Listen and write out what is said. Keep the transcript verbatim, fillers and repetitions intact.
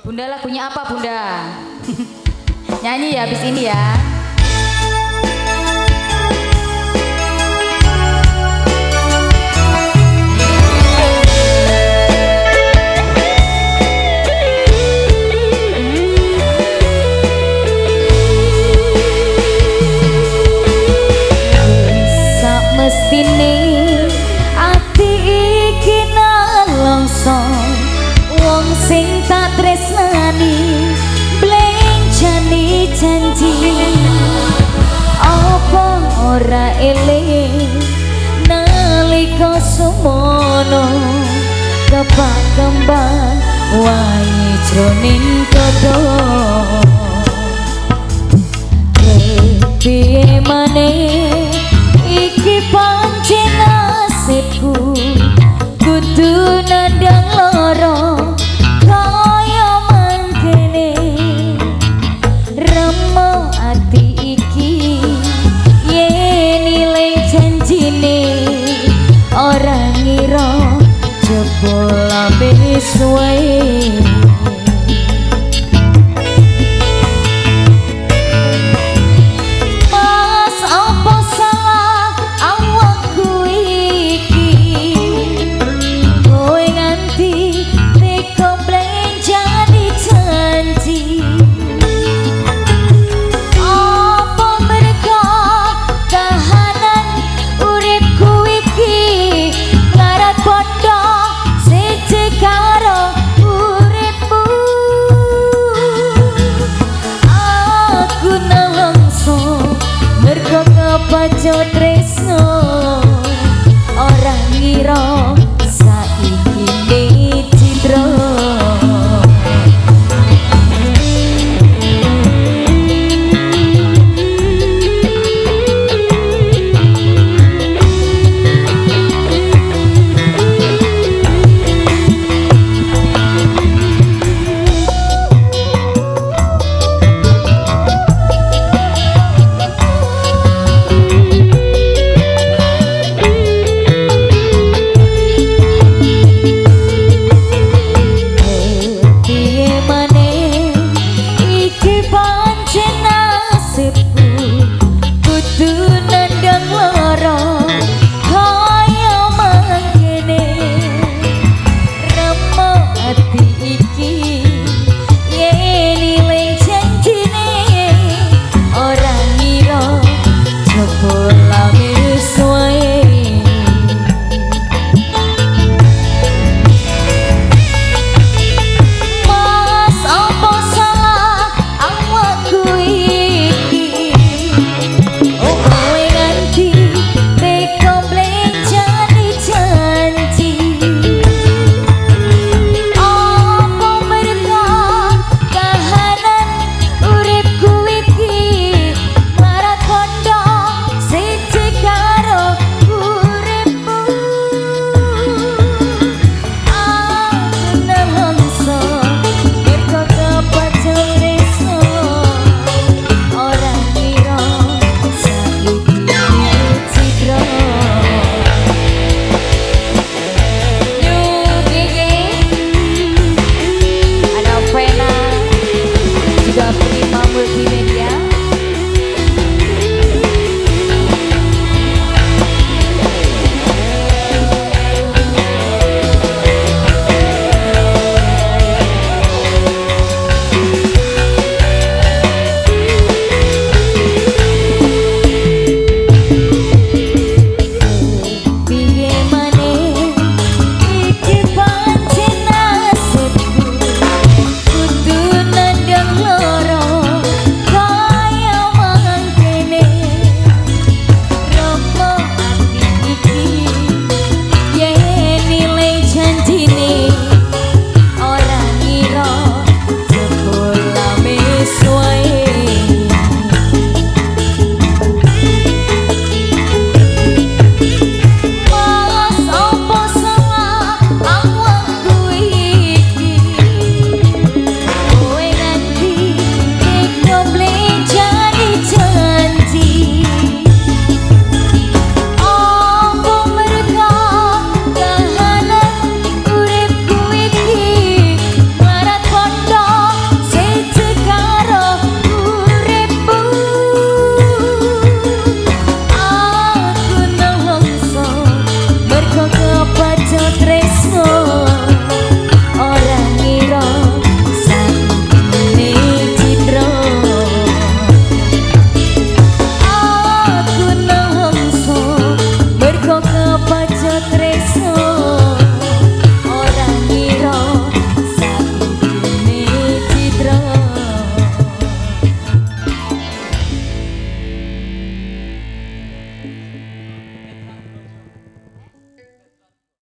Bunda lagunya apa Bunda? Nyanyi ya habis ini ya. Mestine ati iki nelongso wong sing tak tresnani blenjani janji apa ora eling nalika sumono kebak kembang wae jroning kodo kepiye maneh iki pancen nasibku kudu nandang loro kaya mangkene remo ati iki yen nilai janjine ora ngira jebul ambis wae.